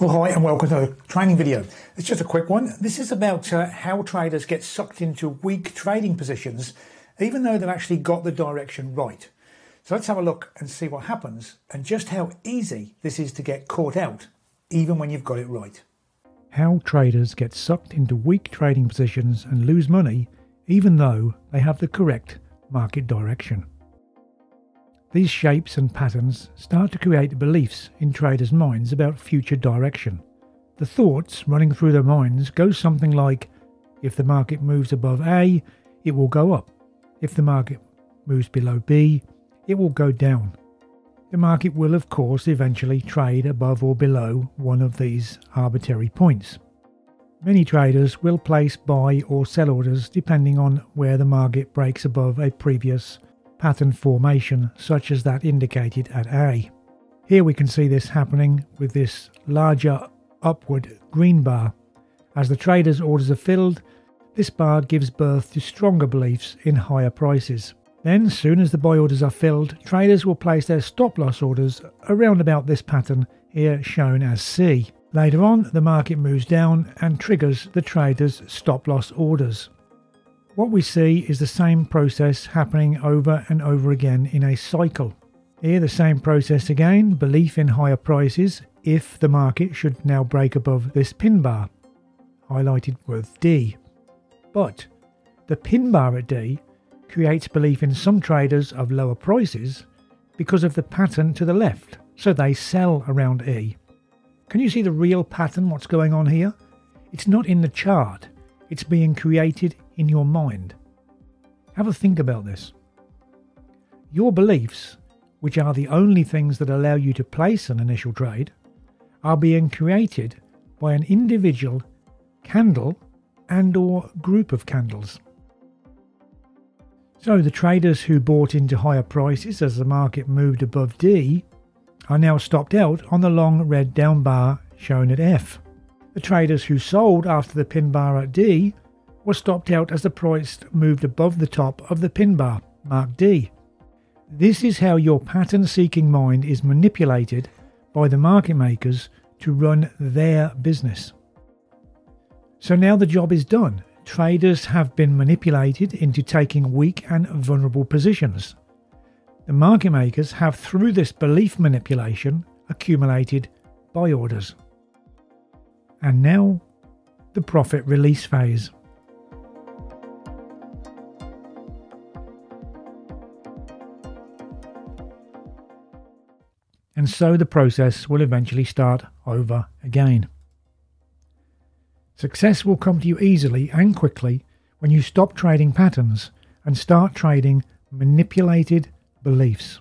Well, hi and welcome to a training video. It's just a quick one. This is about how traders get sucked into weak trading positions even though they've actually got the direction right. So let's have a look and see what happens and just how easy this is to get caught out even when you've got it right. How traders get sucked into weak trading positions and lose money even though they have the correct market direction. These shapes and patterns start to create beliefs in traders' minds about future direction. The thoughts running through their minds go something like, if the market moves above A, it will go up. If the market moves below B, it will go down. The market will of course eventually trade above or below one of these arbitrary points. Many traders will place buy or sell orders depending on where the market breaks above a previous pattern formation such as that indicated at A. Here we can see this happening with this larger upward green bar. As the traders' orders are filled, this bar gives birth to stronger beliefs in higher prices. Then, soon as the buy orders are filled, traders will place their stop-loss orders around about this pattern here shown as C. Later on, the market moves down and triggers the traders' stop-loss orders. What we see is the same process happening over and over again in a cycle. Here the same process again, belief in higher prices if the market should now break above this pin bar, highlighted with D. But the pin bar at D creates belief in some traders of lower prices because of the pattern to the left, so they sell around E. Can you see the real pattern, what's going on here? It's not in the chart, it's being created in your mind. Have a think about this. Your beliefs, which are the only things that allow you to place an initial trade, are being created by an individual candle and or group of candles. So the traders who bought into higher prices as the market moved above D are now stopped out on the long red down bar shown at F. The traders who sold after the pin bar at D was stopped out as the price moved above the top of the pin bar, marked D. This is how your pattern-seeking mind is manipulated by the market makers to run their business. So now the job is done. Traders have been manipulated into taking weak and vulnerable positions. The market makers have, through this belief manipulation, accumulated buy orders. And now, the profit release phase. And so the process will eventually start over again. Success will come to you easily and quickly when you stop trading patterns and start trading manipulated beliefs.